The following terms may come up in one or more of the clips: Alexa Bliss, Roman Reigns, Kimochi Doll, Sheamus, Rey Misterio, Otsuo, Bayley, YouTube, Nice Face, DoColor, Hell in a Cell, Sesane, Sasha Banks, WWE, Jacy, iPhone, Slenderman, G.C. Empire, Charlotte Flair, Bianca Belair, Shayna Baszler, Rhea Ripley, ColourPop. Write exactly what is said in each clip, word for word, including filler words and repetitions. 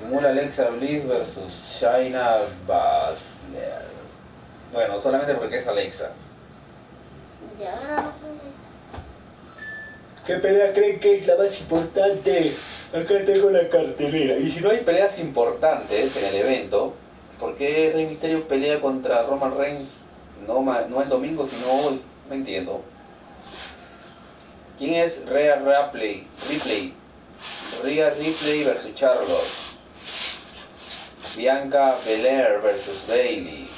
Simula Alexa Bliss versus Shayna Baszler. Bueno, solamente porque es Alexa. Y ahora no puede. ¿Qué pelea creen que es la más importante? Acá tengo la cartelera. Y si no hay peleas importantes en el evento, ¿por qué Rey Misterio pelea contra Roman Reigns? No, no el domingo, sino hoy. No entiendo. ¿Quién es Rhea Ripley? Ripley. Rhea Ripley versus Charlotte. Bianca Belair versus Bayley.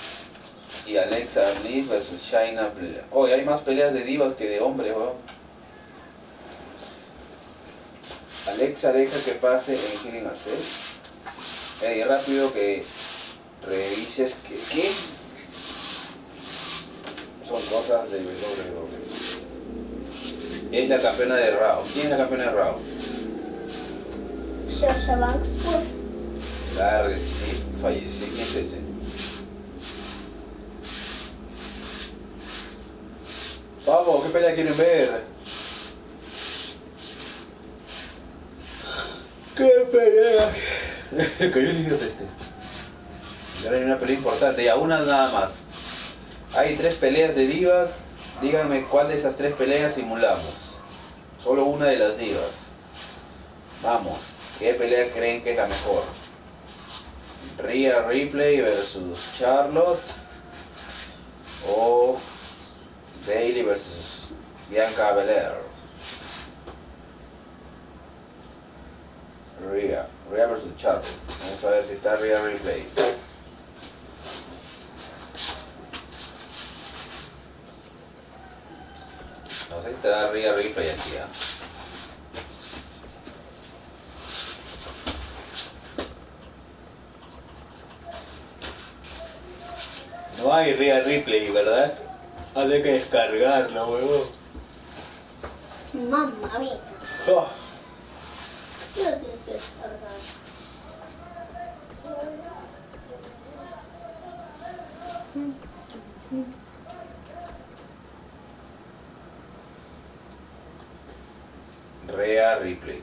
Y Alexa Bliss versus Shayna Baszler. Hoy oh, hay más peleas de divas que de hombres, weón. Alexa deja que pase en Killing Hacer. Hey, rápido que revises que... ¿Qué? Son cosas del W W E. Es la campeona de Raw. ¿Quién es la campeona de Raw? Sasha Banks, pues. La recién falleció. ¿Quién es ese? Vamos, ¿qué pelea quieren ver? ¿Qué pelea? Cayó un idiota este. Y ahora hay una pelea importante, ya una nada más. Hay tres peleas de divas. Díganme cuál de esas tres peleas simulamos. Solo una de las divas. Vamos, ¿qué pelea creen que es la mejor? Rhea Ripley versus Charlotte. O... Bayley versus Bianca Belair. Rhea, Rhea versus Charlotte. Vamos a ver si está Rhea Ripley. No sé si está Rhea Ripley aquí. ¿eh? No hay Rhea Ripley, ¿verdad? Hay que descargarla, huevón. Mamá, mía. Oh. No tienes que descargar. Rhea Ripley.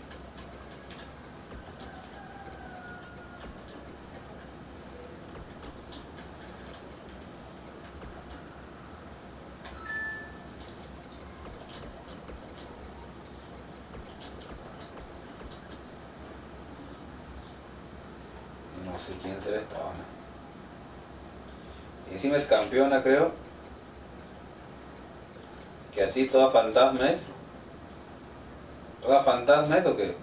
No sé quién será esta onda. Y encima es campeona, creo. Que así toda fantasma es. ¿Toda fantasma es o qué?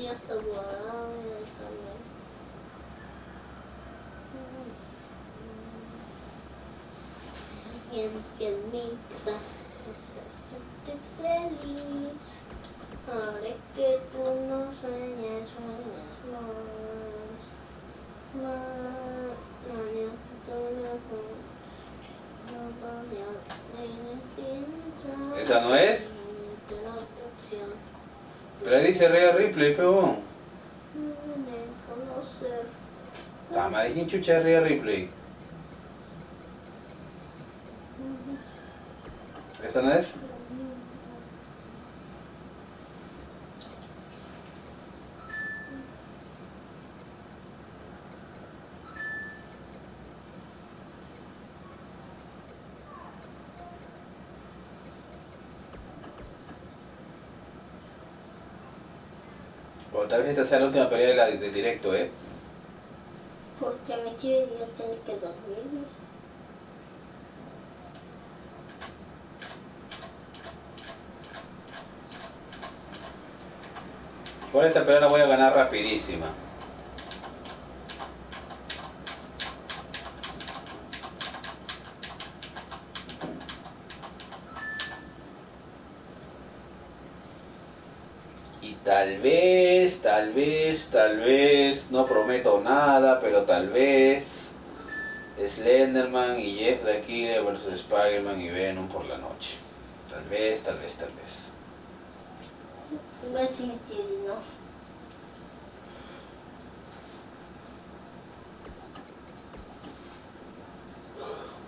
Ya está guardado también. ¿Quién, quién me importa? Necesito feliz. Ahora que tú no sueñas, sueñas más. ¿Esa no es? Pero ahí dice Rhea Ripley, pero... Tama, ¿quién chucha es Rhea Ripley? ¿Esa no es? O tal vez esta sea la última pelea de la de directo, ¿eh? Porque me quiero y no tengo que dormir. Por esta pelea la voy a ganar rapidísima. Tal vez, tal vez, tal vez, no prometo nada, pero tal vez Slenderman y Jeff the Killer versus Spider-Man y Venom por la noche. Tal vez, tal vez, tal vez. No es inútil, ¿no?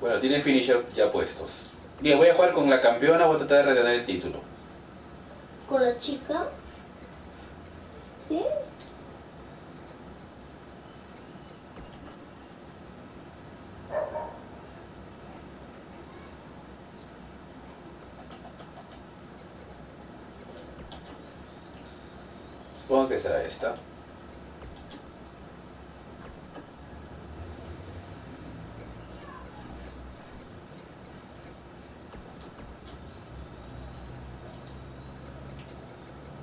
Bueno, tiene finisher ya puestos. Bien, voy a jugar con la campeona, voy a tratar de retener el título. ¿Con la chica? ¿Sí? Supongo que será esta.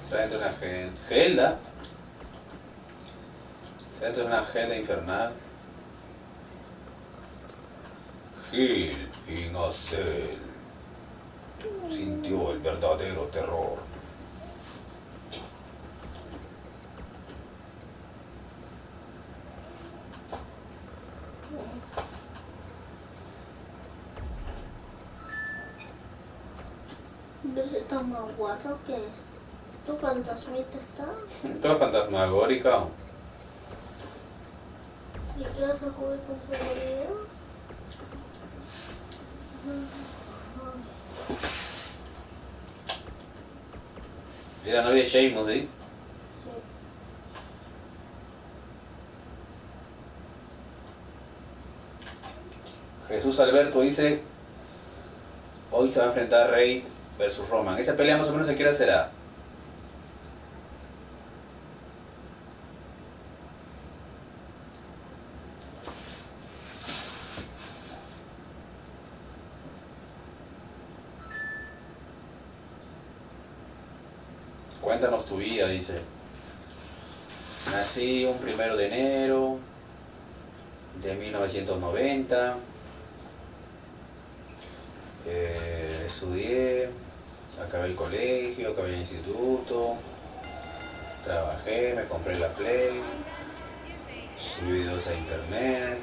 Será dentro de una gelda. Será dentro de una gelda infernal. Hell in a Cell sintió el verdadero terror. ¿Está más guarro que tu fantasmita está? Todo fantasmagórica. ¿Y qué vas a jugar con su bolillo? Era novia de Sheamus, ¿eh? Sí. Jesús Alberto dice, hoy se va a enfrentar Rey versus Roman. Esa pelea más o menos a qué hora será. Cuéntanos tu vida, dice. Nací un primero de enero de mil novecientos noventa. Eh, estudié, acabé el colegio, acabé el instituto, trabajé, me compré la Play, subí videos a internet,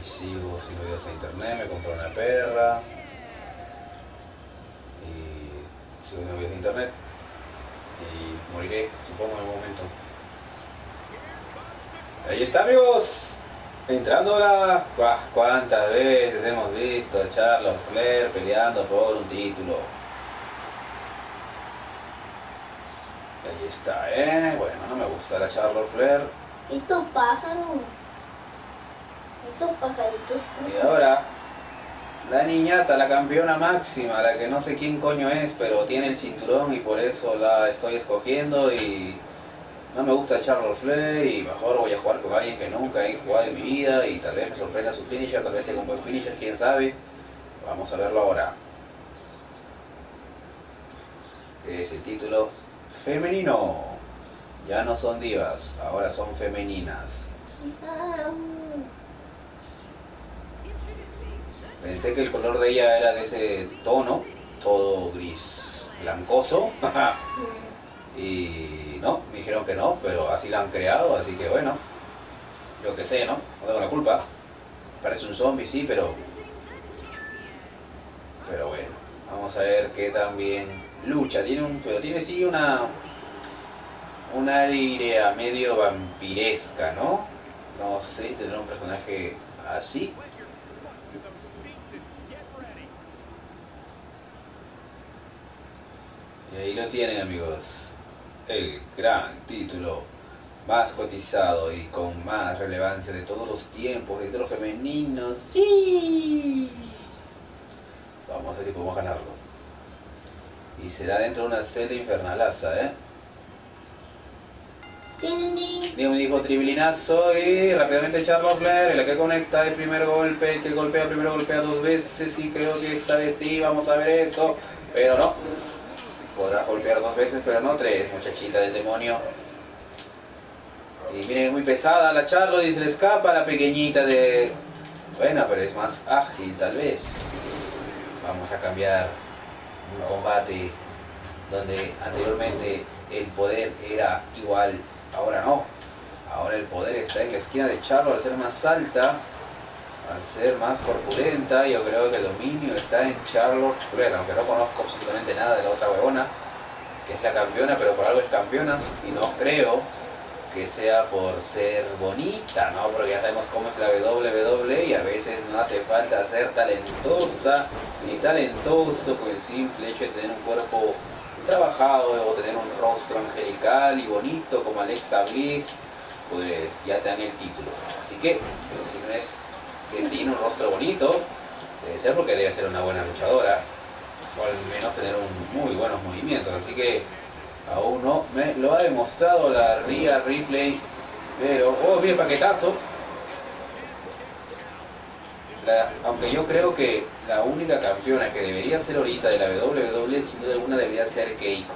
y sigo sin videos a internet, me compré una perra, y sigo viendo videos de internet, y moriré, supongo, en algún momento. Ahí está, amigos. Entrando la... ¿Cuántas veces hemos visto a Charlotte Flair peleando por un título? Ahí está, ¿eh? Bueno, no me gusta la Charlotte Flair. ¿Y tu pájaro? ¿Y tu pajarito? Y ahora, la niñata, la campeona máxima, la que no sé quién coño es, pero tiene el cinturón y por eso la estoy escogiendo y... No me gusta Charlotte Flair y mejor voy a jugar con alguien que nunca he jugado en mi vida y tal vez me sorprenda su finisher, tal vez tenga un buen finisher, quién sabe. Vamos a verlo ahora. Es el título femenino. Ya no son divas, ahora son femeninas. Pensé que el color de ella era de ese tono, todo gris, blancoso. Y... no, me dijeron que no, pero así la han creado, así que bueno, yo que sé, ¿no? No tengo la culpa. Parece un zombie, sí, pero... Pero bueno, vamos a ver qué tan bien lucha. Tiene un... pero tiene sí una... un aire a medio vampiresca, ¿no? No sé si tendrá un personaje así. Y ahí lo tienen, amigos. El gran título más cotizado y con más relevancia de todos los tiempos, de títulos femeninos. ¡Sí! Vamos a ver si podemos ganarlo. Y será dentro de una celda infernalaza, ¿eh? Digo, me dijo tribilinazo y rápidamente Charlotte Flair, la que conecta el primer golpe, el que golpea primero golpea dos veces y creo que esta vez sí, vamos a ver eso, pero no. Podrás golpear dos veces, pero no tres, muchachita del demonio. Y miren, es muy pesada la Charlotte y se le escapa la pequeñita de... Bueno, pero es más ágil, tal vez. Vamos a cambiar un combate donde anteriormente el poder era igual, ahora no. Ahora el poder está en la esquina de Charlotte al ser más alta, al ser más corpulenta. Yo creo que el dominio está en Charlotte Flair, aunque no conozco absolutamente nada de la otra huevona, que es la campeona, pero por algo es campeona, y no creo que sea por ser bonita, ¿no? Porque ya sabemos cómo es la doble u doble u E y a veces no hace falta ser talentosa ni talentoso con el simple hecho de tener un cuerpo trabajado o tener un rostro angelical y bonito como Alexa Bliss, pues ya te dan el título. Así que, pues, si no es que tiene un rostro bonito, debe ser porque debe ser una buena luchadora o al menos tener un muy buenos movimientos. Así que aún no me lo ha demostrado la Rhea Ripley, pero oh, bien paquetazo. La, aunque yo creo que la única campeona que debería ser ahorita de la doble u doble u E sin duda alguna debería ser Keiko.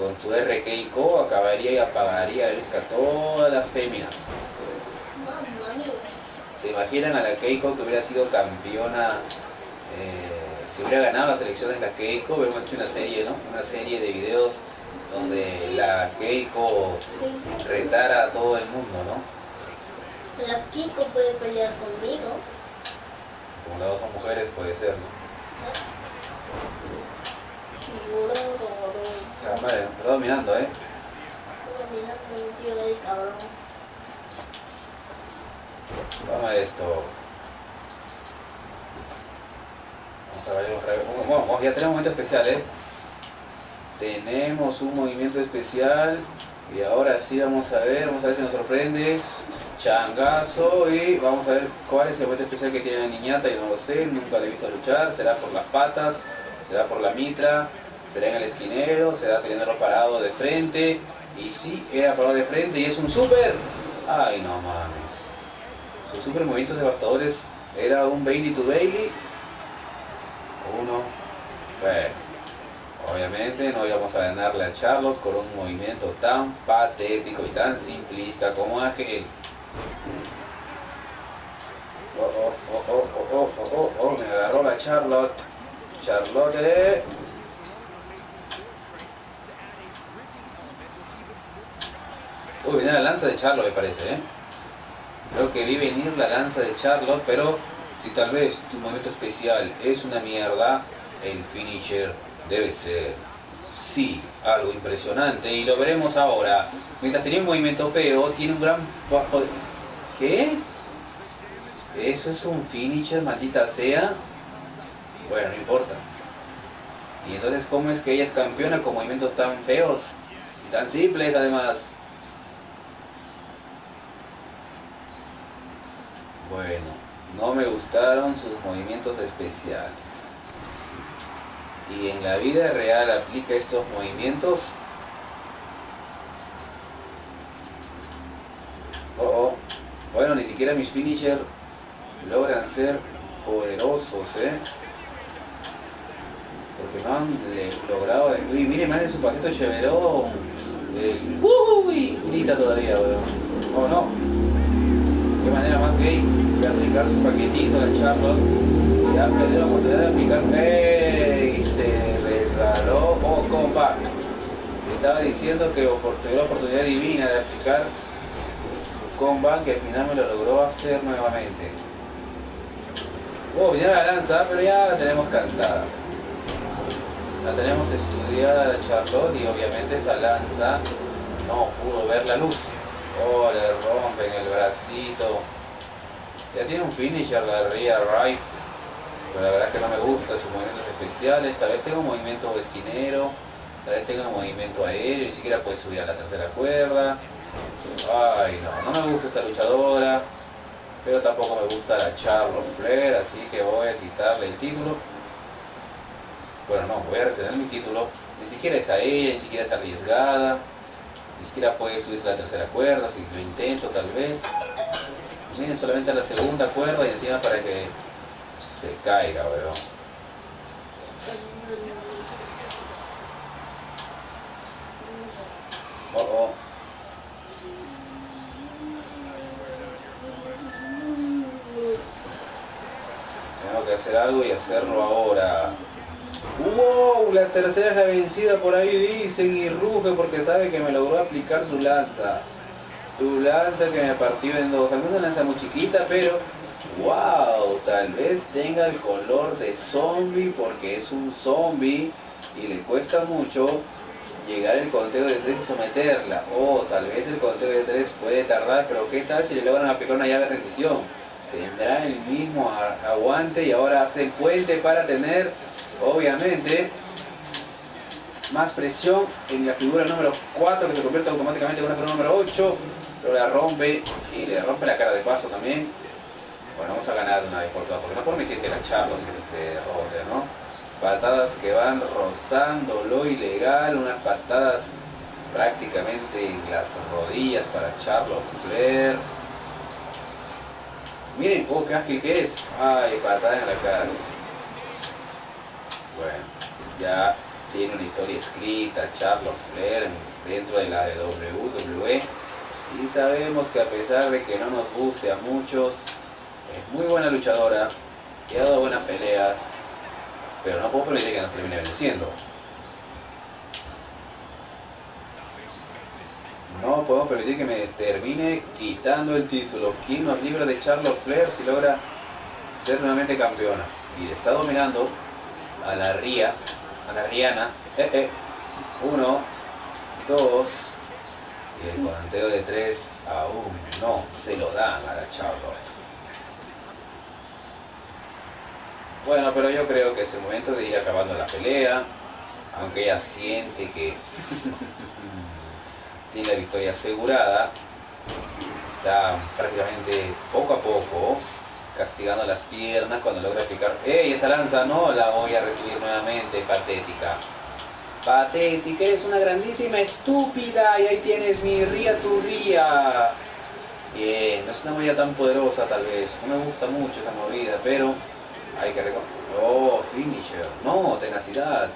Con su R Keiko acabaría y apagaría a todas las féminas. ¿Se imaginan a la Keiko que hubiera sido campeona? Eh, si hubiera ganado las elecciones la Keiko, hubiéramos hecho una serie, ¿no? Una serie de videos donde la Keiko retara a todo el mundo, ¿no? La Keiko puede pelear conmigo. Como las dos son mujeres, puede ser, ¿no? Ah, madre, me está dominando, ¿eh? Dominando un tío del cabrón. Toma esto. Vamos a ver un re... Vamos, ya tenemos un momento especial, ¿eh? Tenemos un movimiento especial. Y ahora sí vamos a ver, vamos a ver si nos sorprende. Changazo y vamos a ver cuál es el vuelta especial que tiene la niñata. Yo no lo sé, nunca le he visto luchar. Será por las patas, será por la mitra, será en el esquinero, será teniéndolo parado de frente. Y sí, era parado de frente y es un super. Ay, no mames. Sus super movimientos devastadores. Era un Bayley to Bayley. Uno. Bueno. Obviamente no íbamos a ganarle a Charlotte con un movimiento tan patético y tan simplista como ágil. Oh, oh, oh, oh, oh, oh, oh, oh, me agarró la Charlotte. Charlotte. Uy, viene la lanza de Charlotte, me parece, ¿eh? Creo que vi venir la lanza de Charlotte, pero si tal vez tu movimiento especial es una mierda, el finisher debe ser, sí, algo impresionante. Y lo veremos ahora. Mientras tenía un movimiento feo, tiene un gran... ¿Qué? ¿Eso es un finisher, maldita sea? Bueno, no importa. Y entonces, ¿cómo es que ella es campeona con movimientos tan feos? Y tan simples, además. Bueno, no me gustaron sus movimientos especiales. ¿Y en la vida real aplica estos movimientos? Oh, oh. Bueno, ni siquiera mis finishers logran ser poderosos, ¿eh? Porque no han logrado... Uy, miren más de su paquete cheverón. El... Uy, grita todavía, weón. Oh, no. Qué manera más gay de aplicar su paquetito a Charlotte. Ya perdió la oportunidad de aplicar. ¡Ey! Se resbaló. Oh, compa. Estaba diciendo que tuve la oportunidad divina de aplicar su comba, que al final me lo logró hacer nuevamente. Oh, viene la lanza, pero ya la tenemos cantada. La tenemos estudiada la Charlotte y obviamente esa lanza no pudo ver la luz. Oh, le rompen el bracito. Ya tiene un finisher la Rhea Ripley. Pero la verdad que no me gusta sus movimientos especiales. Tal vez tenga un movimiento esquinero, tal vez tenga un movimiento aéreo, ni siquiera puede subir a la tercera cuerda. Ay, no, no me gusta esta luchadora, pero tampoco me gusta la Charlotte Flair, así que voy a quitarle el título. Bueno, no, voy a retener mi título. Ni siquiera es a ella, ni siquiera es arriesgada, ni siquiera puede subirse a la tercera cuerda, así que lo intento tal vez. Miren, solamente a la segunda cuerda y encima para que se caiga, weón. Oh, oh. Tengo que hacer algo y hacerlo ahora. ¡Wow! La tercera es la vencida, por ahí dicen, y ruge porque sabe que me logró aplicar su lanza. Su lanza que me partió en dos. Alguna lanza muy chiquita, pero... Wow, tal vez tenga el color de zombie porque es un zombie y le cuesta mucho llegar el conteo de tres y someterla, o oh, tal vez el conteo de tres puede tardar, pero qué tal si le logran aplicar una llave de rendición, tendrá el mismo aguante y ahora hace el puente para tener obviamente más presión en la figura número cuatro, que se convierte automáticamente en una figura número ocho, pero la rompe y le rompe la cara de paso también. Bueno, vamos a ganar una vez por todas, porque no puedo permitir que la Charlotte te derrote, ¿no? Patadas que van rozando lo ilegal, unas patadas prácticamente en las rodillas para Charlotte Flair. Miren, oh, qué ágil que es. Ay, patada en la cara. Bueno, ya tiene una historia escrita Charlotte Flair dentro de la de W W E. Y sabemos que a pesar de que no nos guste a muchos, es muy buena luchadora, que ha dado buenas peleas, pero no puedo permitir que nos termine venciendo. No puedo permitir que me termine quitando el título. ¿Quién nos libra de Charlotte Flair si logra ser nuevamente campeona? Y le está dominando a la Rhea, a la Rihanna. Eh, eh. Uno, dos, y el conteo de tres aún no se lo dan a la Charlotte. Bueno, pero yo creo que es el momento de ir acabando la pelea, aunque ella siente que tiene la victoria asegurada, está prácticamente poco a poco castigando las piernas cuando logra aplicar. ¡Ey! Esa lanza no la voy a recibir nuevamente, patética. Patética, eres una grandísima estúpida y ahí tienes mi Rhea, tu Rhea. Bien, no es una movida tan poderosa tal vez, no me gusta mucho esa movida, pero... hay que reconocer. Oh, finisher. No, tenacidad.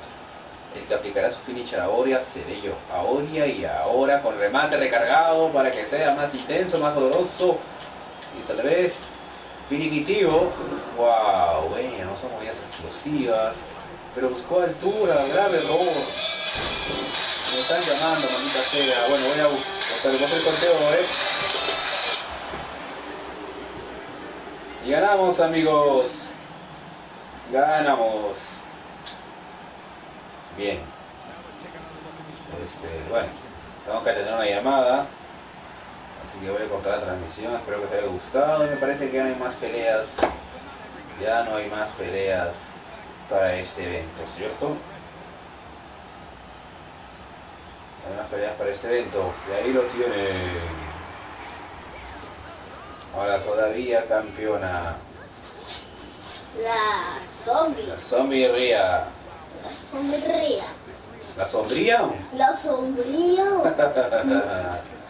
El que aplicará su finisher a Aurea seré yo. A Aurea y ahora con remate recargado para que sea más intenso, más doloroso. Y tal vez finiquitivo. Wow, bueno, son movidas explosivas. Pero buscó altura, grave error. Me están llamando, manita cega. Bueno, voy a buscar el conteo, eh. Y ganamos, amigos. Ganamos. Bien. Este, bueno, tengo que atender una llamada, así que voy a cortar la transmisión. Espero que os haya gustado. Me parece que ya no hay más peleas. Ya no hay más peleas para este evento, ¿cierto? No hay más peleas para este evento. Y ahí lo tienen. Ahora todavía campeona. La zombie. La zombie Rhea. La zombie Rhea. ¿La sombría? La sombrío.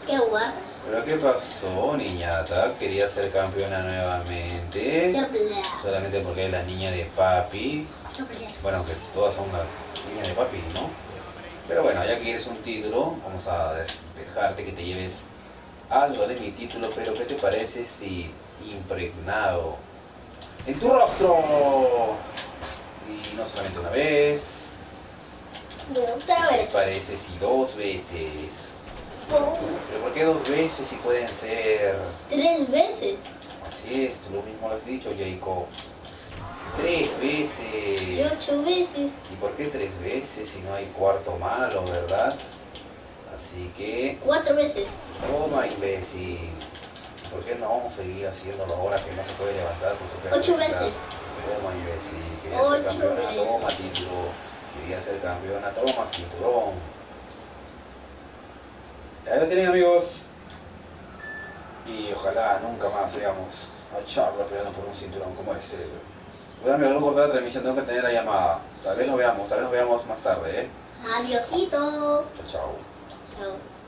Qué guapo. ¿Pero qué pasó, niñata? Quería ser campeona nuevamente. Solamente porque es la niña de papi. Bueno, que todas son las niñas de papi, ¿no? Pero bueno, ya que quieres un título, vamos a dejarte que te lleves algo de mi título. Pero ¿qué te parece si impregnado en tu rostro? Y no solamente una vez. Otra vez. ¿Te parece si dos veces? Oh. ¿Pero por qué dos veces si pueden ser tres veces? Así es, tú lo mismo lo has dicho, Jacob. Tres veces. Y ocho veces. ¿Y por qué tres veces si no hay cuarto malo, verdad? Así que... cuatro veces. Toma, imbécil. ¿Por qué no vamos a seguir haciéndolo ahora que no se puede levantar? Ocho veces. Toma, imbécil. Quería ser campeona, toma título. Quería ser campeona, toma cinturón. Ahí lo tienen, amigos. Y ojalá nunca más veamos a Charlotte peleando por un cinturón como este. Voy a mirar un cortar la transmisión, tengo que tener la llamada. Tal vez nos veamos, tal vez nos veamos más tarde, ¿eh? Adiosito. Chao, chao. Chao.